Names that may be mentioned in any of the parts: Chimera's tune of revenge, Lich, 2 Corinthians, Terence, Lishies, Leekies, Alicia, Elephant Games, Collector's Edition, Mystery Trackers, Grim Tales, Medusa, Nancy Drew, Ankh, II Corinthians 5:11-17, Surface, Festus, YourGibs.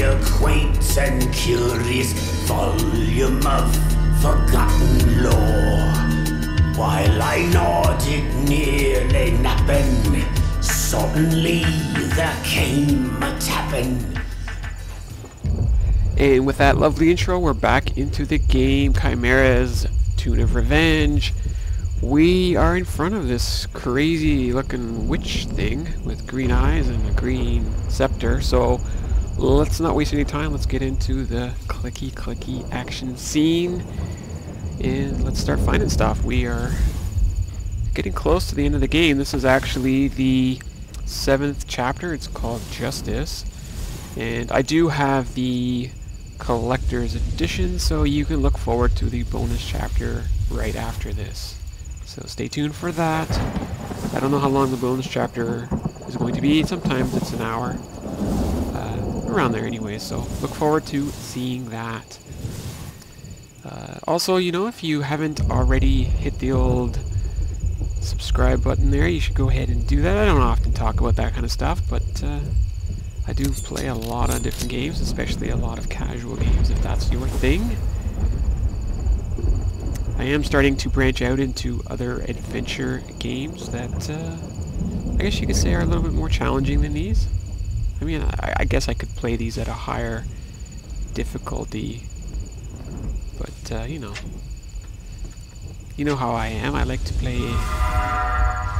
a quaint and curious volume of forgotten lore. While I nodded nearly napping, suddenly there came a tapping. And with that lovely intro, we're back into the game, Chimera's Tune of Revenge. We are in front of this crazy looking witch thing with green eyes and a green scepter, so let's not waste any time. Let's get into the clicky action scene and let's start finding stuff. We are getting close to the end of the game. This is actually the 7th chapter. It's called Justice, and I do have the collector's edition, so you can look forward to the bonus chapter right after this, so stay tuned for that. I don't know how long the bonus chapter is going to be. Sometimes it's an hour, around there anyway, so look forward to seeing that. Also, you know, if you haven't already hit the old subscribe button there, you should go ahead and do that. I don't often talk about that kind of stuff, but I do play a lot of different games, especially a lot of casual games, if that's your thing. I am starting to branch out into other adventure games that, I guess you could say are a little bit more challenging than these. I mean, I guess I could play these at a higher difficulty, but, you know how I am. I like to play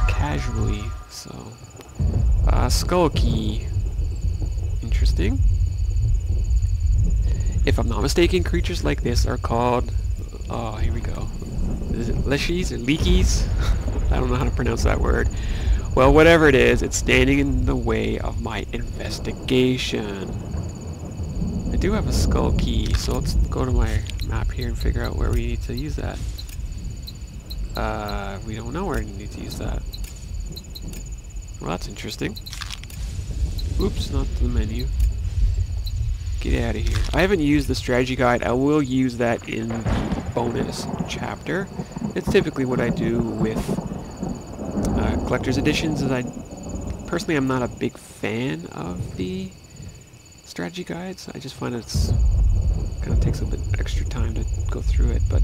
casually, so... Skulky. Interesting. If I'm not mistaken, creatures like this are called... Oh, here we go. Is it Lishies or Leekies? I don't know how to pronounce that word. Well, whatever it is, it's standing in the way of my investigation. I do have a skull key, so let's go to my map here and figure out where we need to use that. We don't know where we need to use that. Well, that's interesting. Oops, not the menu. Get out of here. I haven't used the strategy guide. I will use that in the bonus chapter. It's typically what I do with collector's editions, is I personally am not a big fan of the strategy guides. I just find it's kind of takes a bit extra time to go through it, but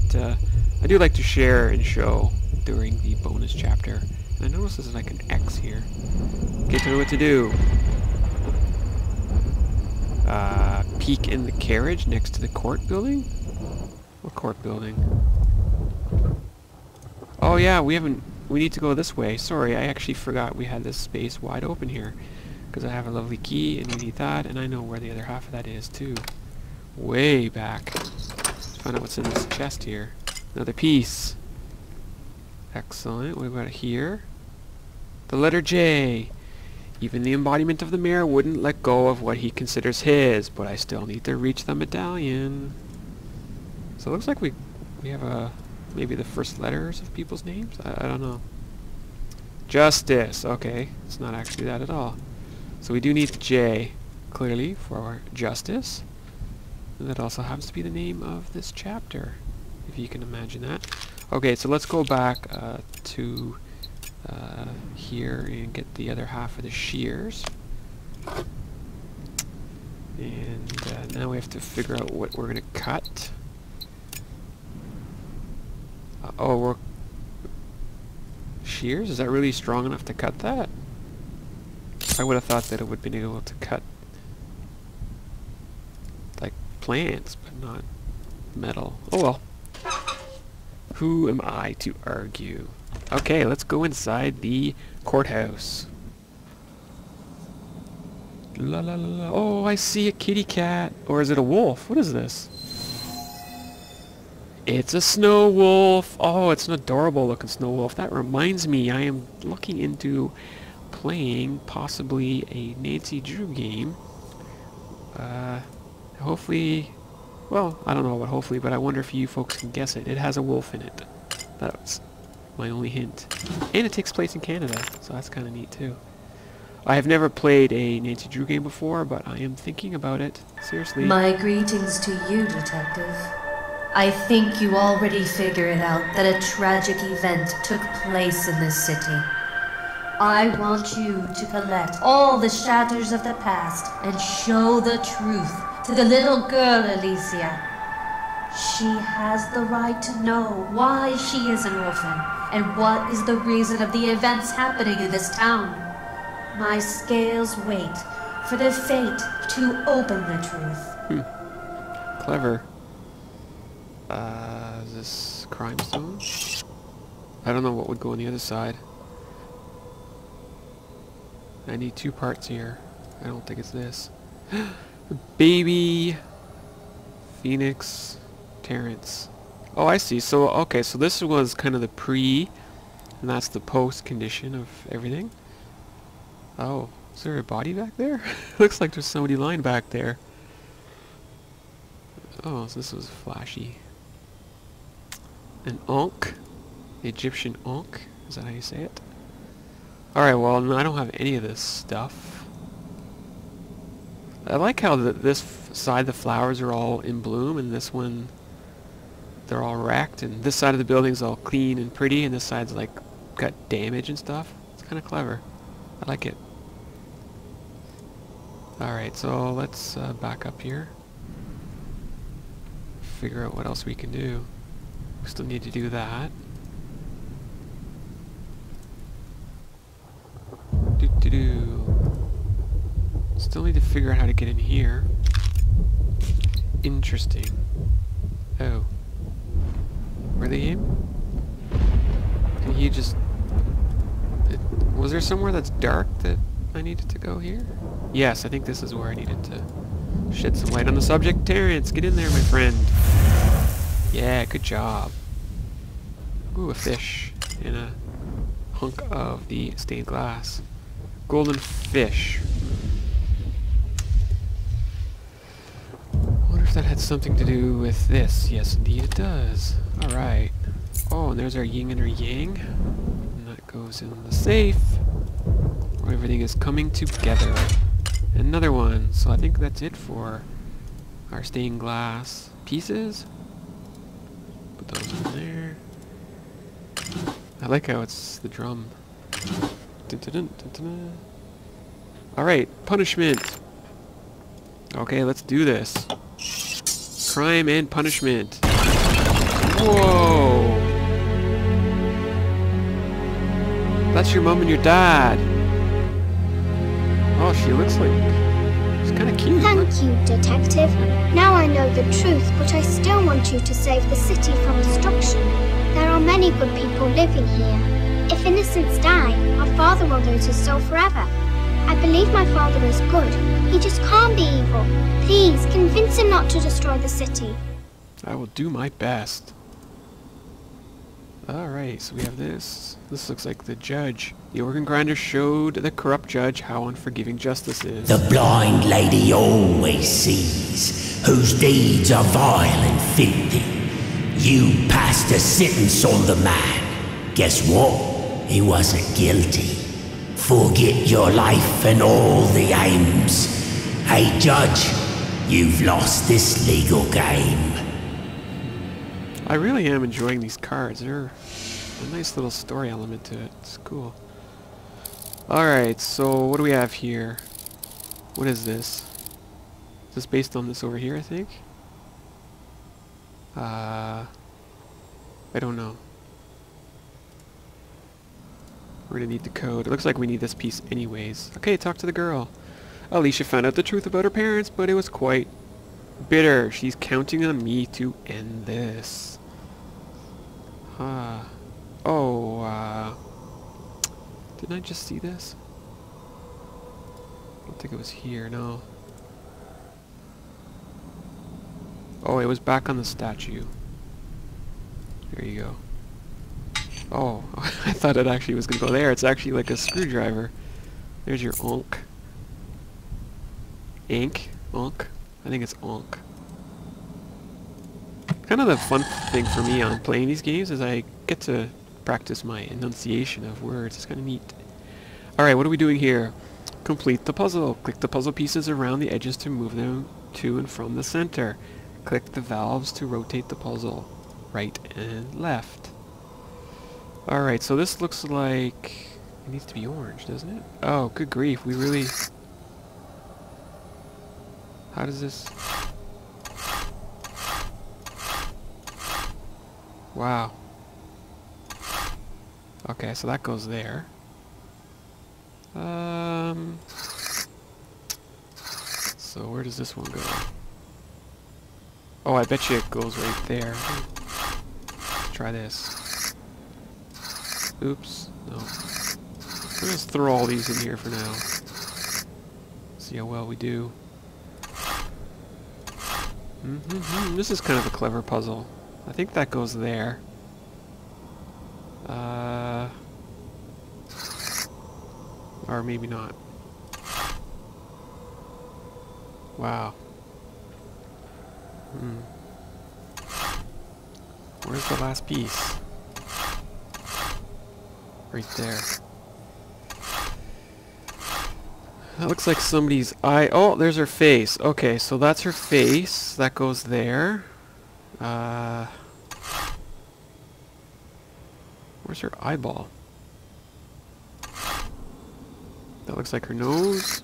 I do like to share and show during the bonus chapter. And I notice this is like an X here. Get to know what to do. Peek in the carriage next to the court building? What court building? Oh yeah, we need to go this way. Sorry, I actually forgot we had this space wide open here, because I have a lovely key and we need that, and I know where the other half of that is too. Way back. Let's find out what's in this chest here. Another piece. Excellent. What about here? The letter J. Even the embodiment of the mayor wouldn't let go of what he considers his, but I still need to reach the medallion. So it looks like we have a maybe the first letters of people's names? I don't know. Justice. Okay, it's not actually that at all. So we do need J, clearly, for our justice. And that also happens to be the name of this chapter, if you can imagine that. Okay, so let's go back to... here and get the other half of the shears, and now we have to figure out what we're going to cut. Oh, we're shears? Is that really strong enough to cut that? I would have thought that it would be able to cut like plants, but not metal. Oh well. Who am I to argue? Okay, let's go inside the courthouse. La la la la. Oh, I see a kitty cat. Or is it a wolf? What is this? It's a snow wolf. Oh, it's an adorable looking snow wolf. That reminds me, I am looking into playing possibly a Nancy Drew game. Hopefully, well, I don't know about hopefully, but I wonder if you folks can guess it. It has a wolf in it. That's my only hint. And it takes place in Canada, so that's kind of neat too. I have never played a Nancy Drew game before, but I am thinking about it. Seriously. My greetings to you, Detective. I think you already figured out that a tragic event took place in this city. I want you to collect all the shatters of the past and show the truth to the little girl, Alicia. She has the right to know why she is an orphan and what is the reason of the events happening in this town. My scales wait for the fate to open the truth. Hmm. Clever. Is this crime stone? I don't know what would go on the other side. I need two parts here. I don't think it's this. Baby Phoenix Terence. Oh, I see. So, okay, so this was kind of the pre, and that's the post condition of everything. Oh, is there a body back there? Looks like there's somebody lying back there. Oh, so this was flashy. An Ankh. Egyptian Ankh. Is that how you say it? Alright, well, I don't have any of this stuff. I like how this side, the flowers are all in bloom, and this one, they're all racked, and this side of the building's all clean and pretty, and this side's, like, got damage and stuff. It's kind of clever. I like it. Alright, so let's back up here. Figure out what else we can do. We still need to do that. Still need to figure out how to get in here. Interesting. Oh. Were they in? Can you just... was there somewhere that's dark that I needed to go here? Yes, I think this is where I needed to shed some light on the subject. Terence, get in there, my friend. Yeah, good job. Ooh, a fish. And a hunk of the stained glass. Golden fish. I wonder if that had something to do with this. Yes, indeed it does. Alright. Oh, and there's our yin and our yang. And that goes in the safe. Where everything is coming together. Another one. So I think that's it for our stained glass pieces. Put those in there. I like how it's the drum. Alright, punishment. Okay, let's do this. Crime and punishment. Whoa! That's your mom and your dad. Oh, she looks like... she's kind of cute. Thank you, Detective. Now I know the truth, but I still want you to save the city from destruction. There are many good people living here. If innocents die, our father will go to hell forever. I believe my father is good. He just can't be evil. Please, convince him not to destroy the city. I will do my best. Alright, so we have this. This looks like the judge. The organ grinder showed the corrupt judge how unforgiving justice is. The blind lady always sees, whose deeds are vile and filthy. You passed a sentence on the man. Guess what? He wasn't guilty. Forget your life and all the aims. Hey Judge, you've lost this legal game. I really am enjoying these cards. They're a nice little story element to it. It's cool. Alright, so what do we have here? What is this? Is this based on this over here, I think? I don't know. We're gonna need the code. It looks like we need this piece anyways. Okay, talk to the girl. Alicia found out the truth about her parents, but it was quite bitter. She's counting on me to end this. Huh. Oh, didn't I just see this? I don't think it was here, no. Oh, it was back on the statue. There you go. Oh, I thought it actually was going to go there. It's actually like a screwdriver. There's your Ankh. Ankh? Ankh? I think it's Ankh. Kind of the fun thing for me on playing these games is I get to practice my enunciation of words. It's kind of neat. Alright, what are we doing here? Complete the puzzle. Click the puzzle pieces around the edges to move them to and from the center. Click the valves to rotate the puzzle. Right and left. Alright, so this looks like It needs to be orange, doesn't it? Oh, good grief, we really... How does this... Wow. Okay, so that goes there. So where does this one go? Oh, I bet you it goes right there. Try this. Oops. No. We'll just throw all these in here for now. See how well we do. This is kind of a clever puzzle. I think that goes there. Or maybe not. Wow. Where's the last piece? Right there. That looks like somebody's eye. Oh, there's her face. Okay, so that's her face. That goes there. Where's her eyeball? That looks like her nose.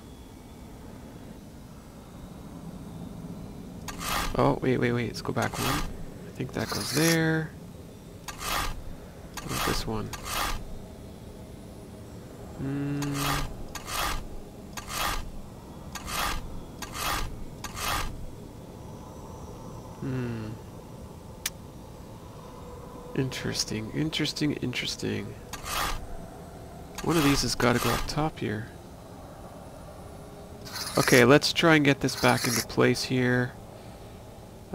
Oh, wait. Let's go back one. I think that goes there. What about this one? Interesting. One of these has got to go up top here. Okay, let's try and get this back into place here.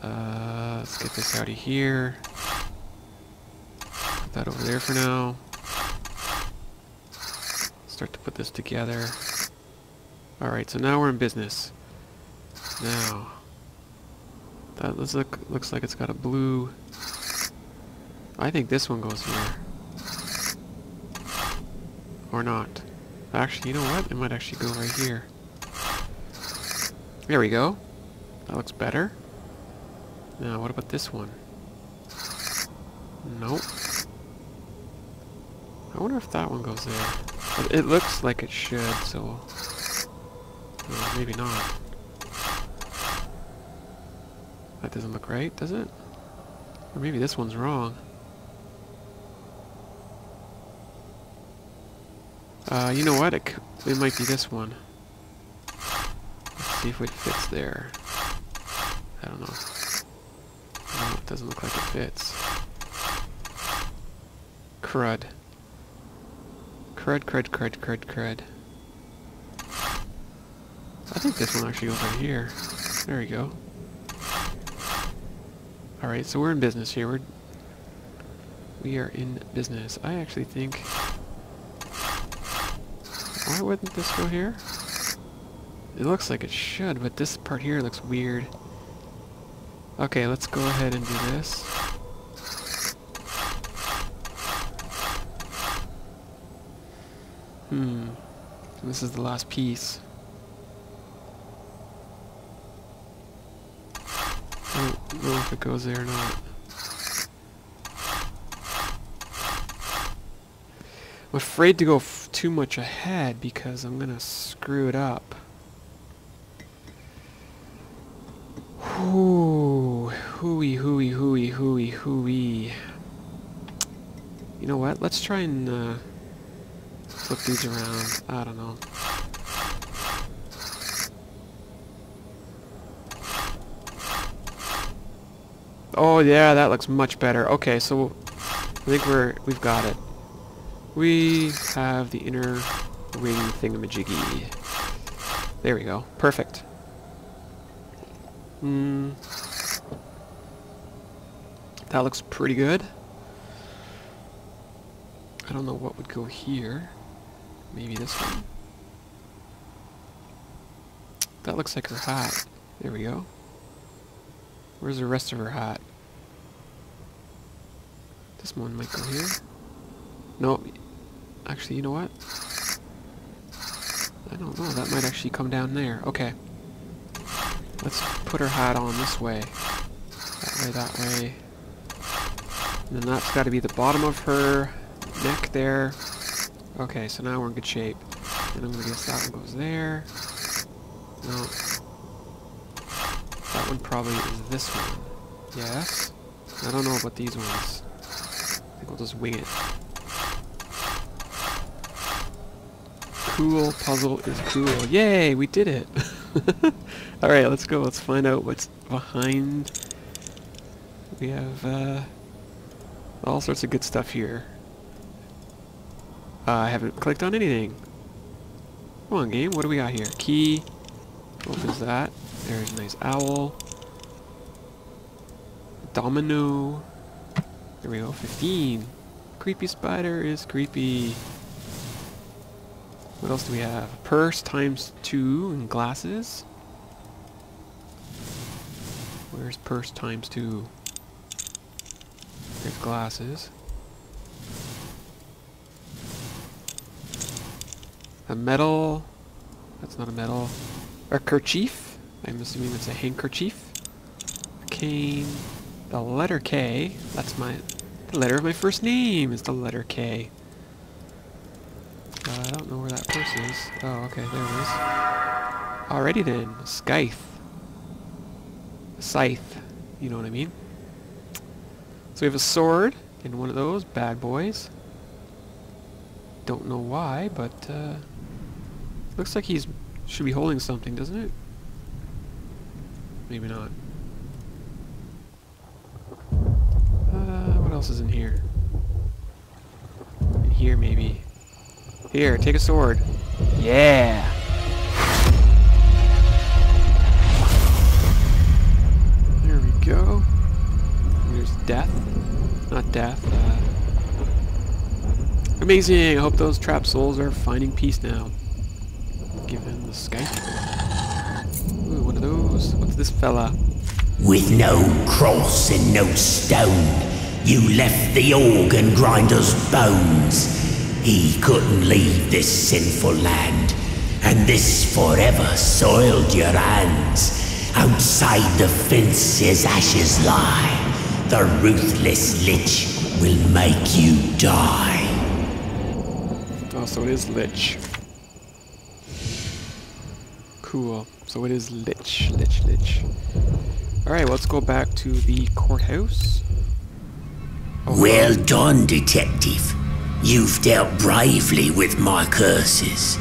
Let's get this out of here. Put that over there for now. Start to put this together. Alright, so now we're in business. Now, that looks like it's got a blue... I think this one goes here. Or not. Actually, you know what? It might actually go right here. There we go. That looks better. Now, what about this one? Nope. I wonder if that one goes there. It looks like it should, so... No, maybe not. That doesn't look right, does it? Or maybe this one's wrong. You know what? It might be this one. Let's see if it fits there. I don't know. No, it doesn't look like it fits. Crud. Crud. I think this one actually goes right here. There we go. Alright, so we're in business here. We are in business. I actually think... Why wouldn't this go here? It looks like it should, but this part here looks weird. Okay, let's go ahead and do this. And this is the last piece. I don't know if it goes there or not. I'm afraid to go too much ahead because I'm gonna screw it up. Hooey. You know what? Let's try and flip these around. I don't know. Oh yeah, that looks much better. Okay, so I think we've got it. We have the inner ring thingamajiggy. There we go. Perfect. That looks pretty good. I don't know what would go here. Maybe this one. That looks like her hat. There we go. Where's the rest of her hat? This one might go here. No. Actually, you know what? I don't know. That might actually come down there. Okay. Let's put her hat on this way. That way. And then that's got to be the bottom of her neck there. Okay, so now we're in good shape. And I'm gonna guess that one goes there. No. That one probably is this one. Yes? I don't know about these ones. I think we'll just wing it. Cool puzzle is cool. Yay, we did it! Alright, let's go. Let's find out what's behind. We have all sorts of good stuff here. I haven't clicked on anything. Come on, game. What do we got here? Key. Opens that. There's a nice owl. Domino. There we go. 15. Creepy spider is creepy. What else do we have? Purse ×2 and glasses. Where's purse ×2? There's glasses. A medal. That's not a medal. A kerchief. I'm assuming that's a handkerchief. A cane. The letter K. That's the letter of my first name is the letter K. I don't know where that purse is. Oh, okay, there it is. Alrighty then. Scythe. Scythe. You know what I mean. So we have a sword in one of those bad boys. Don't know why, but looks like he should be holding something, doesn't it? Maybe not. What else is in here? In here, maybe. Here, take a sword. Yeah! There we go. There's death. Not death. Amazing! I hope those trapped souls are finding peace now. Given the Skype. Ooh, one of those. What's this fella? With no cross and no stone, you left the organ grinder's bones. He couldn't leave this sinful land, and this forever soiled your hands. Outside the fence his ashes lie. The ruthless Lich will make you die. Oh, so it is Lich. Cool. So it is Lich, Lich, Lich. Alright, well, let's go back to the courthouse. Oh, well done, detective. You've dealt bravely with my curses,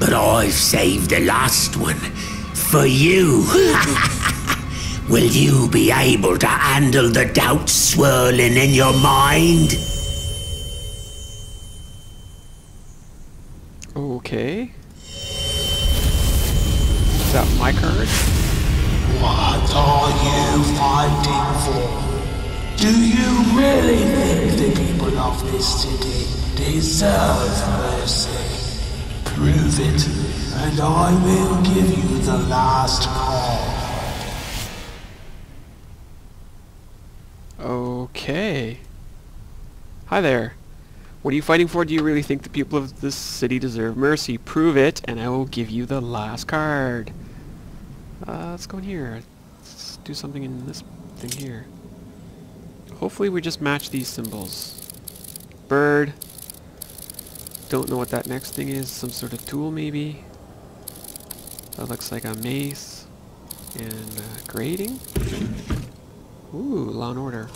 but I've saved the last one for you. Will you be able to handle the doubts swirling in your mind? Okay. Is that my card? What are you fighting for? Do you really think the people of this city deserve mercy? Prove it, and I will give you the last call. Okay. Hi there. What are you fighting for? Do you really think the people of this city deserve mercy? Prove it, and I will give you the last card. Let's go in here. Let's do something in this thing here. Hopefully we just match these symbols. Bird. Don't know what that next thing is. Some sort of tool, maybe. That looks like a mace. And grating. Ooh, Law and Order.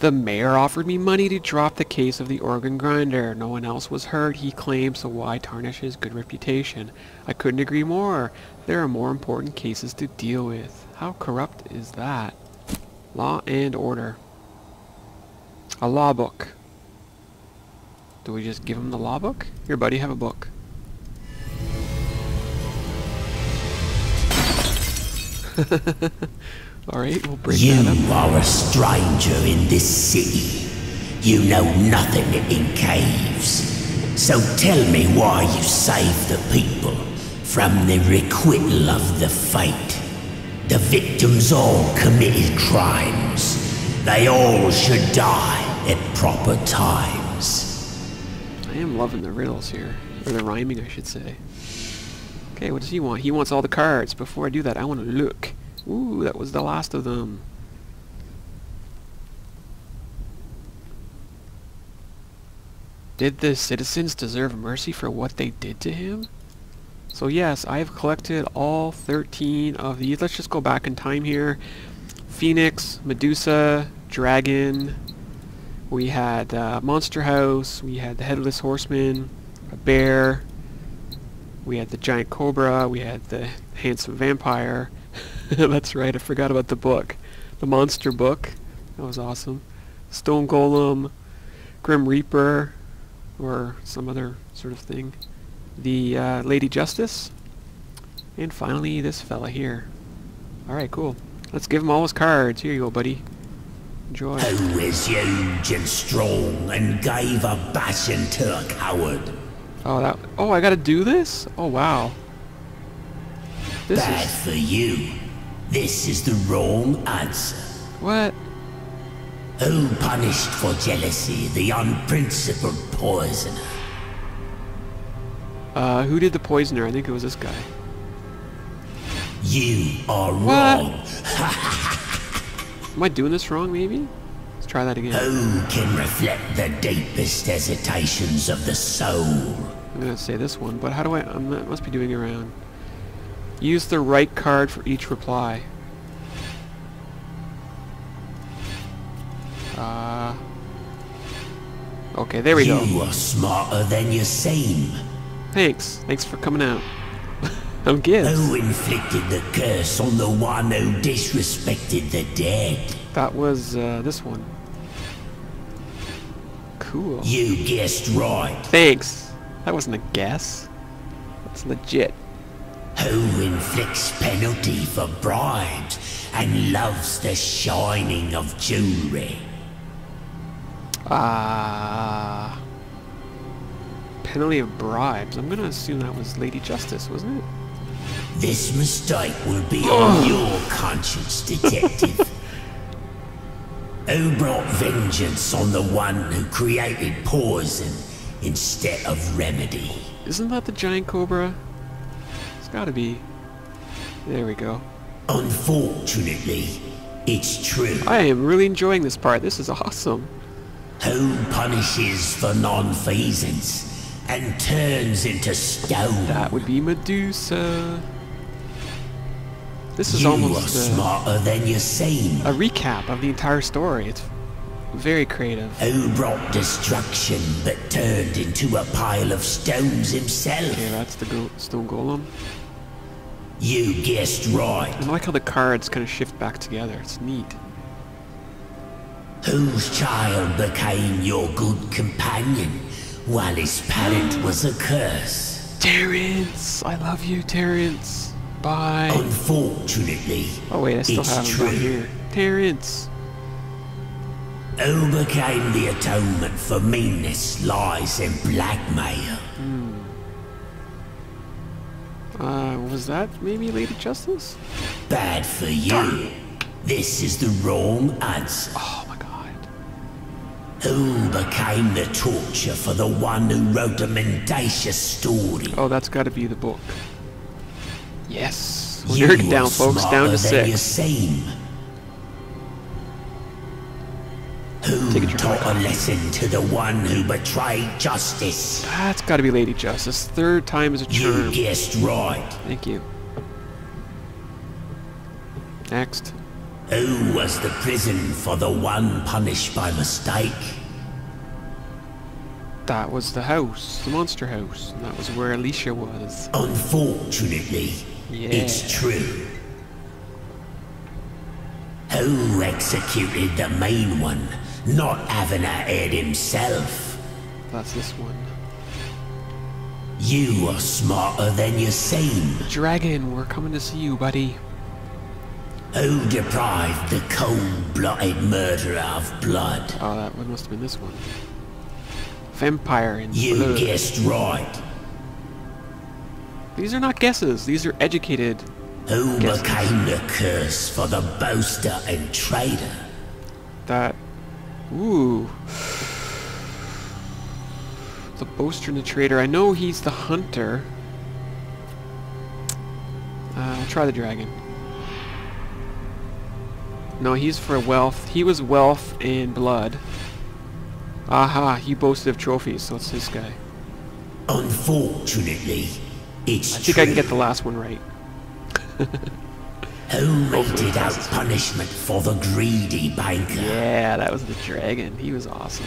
The mayor offered me money to drop the case of the organ grinder. No one else was hurt, he claimed, so why tarnish his good reputation? I couldn't agree more. There are more important cases to deal with. How corrupt is that? Law and Order. A law book. Do we just give him the law book? Here, buddy, have a book. Alright, we'll bring that up. You are a stranger in this city. You know nothing in caves. So tell me why you saved the people from the requital of the fate. The victims all committed crimes. They all should die at proper times. I am loving the riddles here. Or the rhyming, I should say. Okay, what does he want? He wants all the cards. Before I do that, I want to look. Ooh, that was the last of them. Did the citizens deserve mercy for what they did to him? So yes, I have collected all 13 of these. Let's just go back in time here. Phoenix, Medusa, Dragon. We had Monster House. We had the Headless Horseman, a bear. We had the giant cobra. We had the handsome vampire. That's right, I forgot about the book. The monster book. That was awesome. Stone Golem, Grim Reaper, or some other sort of thing. The Lady Justice, and finally this fella here. Alright, cool. Let's give him all his cards. Here you go, buddy. Enjoy. Who is huge and strong and gave a bashing to a coward? Oh, that. Oh, I gotta do this? Oh, wow. This Bad is... for you. This is the wrong answer. What? Who punished for jealousy the unprincipled poisoner? Who did the poisoner? I think it was this guy. You are wrong. Am I doing this wrong, maybe? Let's try that again. Who can reflect the deepest hesitations of the soul? I'm gonna say this one, but how do I must be doing it around. Use the right card for each reply. Okay, there we go. You are smarter than you seem. Thanks for coming out. I'm Gibbs. Who inflicted the curse on the one who disrespected the dead? That was this one. Cool. You guessed right. Thanks. That wasn't a guess. That's legit. Who inflicts penalty for bribes and loves the shining of jewelry? Penalty of bribes. I'm gonna assume that was Lady Justice, wasn't it? This mistake will be on your conscience, detective. Who brought vengeance on the one who created poison instead of remedy? Isn't that the giant cobra? It's gotta be. There we go. Unfortunately, it's true. I am really enjoying this part. This is awesome. Who punishes for non-feasance and turns into stone? That would be Medusa. This is almost smarter than you seem. A recap of the entire story. It's very creative. Who brought destruction but turned into a pile of stones himself? Okay, that's the stone golem. You guessed right. I like how the cards kind of shift back together. It's neat. Whose child became your good companion while his parent was a curse? Terence! I love you, Terence. Bye. Unfortunately, oh wait, I still have him right here. Terence! Who became the atonement for meanness, lies, and blackmail? Was that maybe Lady Justice? Bad for you. Darn. This is the wrong answer. Oh. Who became the torture for the one who wrote a mendacious story? Oh, that's got to be the book. Yes. We're down, folks. Down to 6. Who taught a lesson to the one who betrayed justice? That's got to be Lady Justice. Third time is a charm. You guessed right. Thank you. Next. Who was the prison for the one punished by mistake? That was the house, the monster house. And that was where Alicia was. Unfortunately, it's true. Who executed the main one, not having a head himself? That's this one. You are smarter than you seem. Dragon, we're coming to see you, buddy. Who deprived the cold-blooded murderer of blood? Oh, that one must have been this one. Vampire in blood. You guessed right. These are not guesses. These are educated Who guesses. Became the curse for the boaster and traitor? That... Ooh. The boaster and the traitor. I know he's the hunter. I'll try the dragon. No, he's for wealth. He was wealth and blood. Aha, he boasted of trophies, so it's this guy. Unfortunately, it's I think true. I can get the last one right. Who meted out punishment for the greedy banker? Yeah, that was the dragon. He was awesome.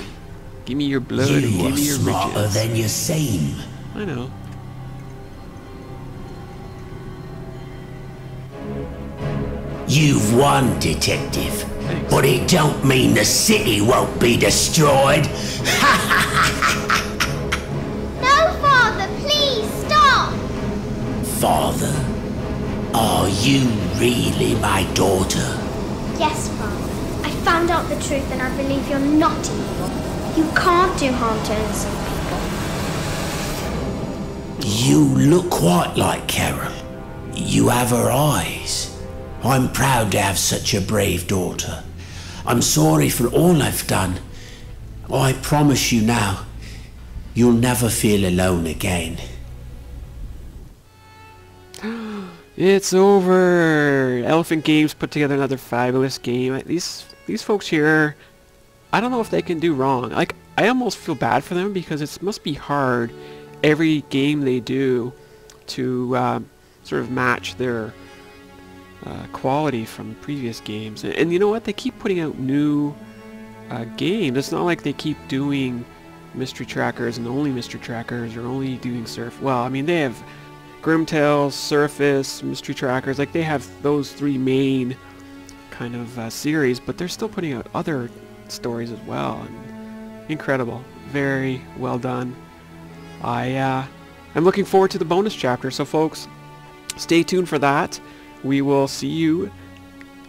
Give me your blood and give me your riches. You are smarter than your same. I know. You've won, detective. Thanks. But it don't mean the city won't be destroyed. No, Father, please stop. Father, are you really my daughter? Yes, Father. I found out the truth and I believe you're not evil. You can't do harm to innocent people. You look quite like Carol. You have her eyes. I'm proud to have such a brave daughter. I'm sorry for all I've done. I promise you now, you'll never feel alone again. It's over. Elephant Games put together another fabulous game. These folks here, I don't know if they can do wrong. Like, I almost feel bad for them because it must be hard every game they do to sort of match their quality from previous games, and you know what? They keep putting out new games. It's not like they keep doing Mystery Trackers and only Mystery Trackers, or only doing Surf. Well, I mean, they have Grim Tales, Surface, Mystery Trackers. Like, they have those three main kind of series, but they're still putting out other stories as well. And incredible, very well done. I'm looking forward to the bonus chapter. So, folks, stay tuned for that. We will see you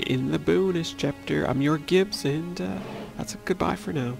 in the bonus chapter. I'm YourGibs, and that's a goodbye for now.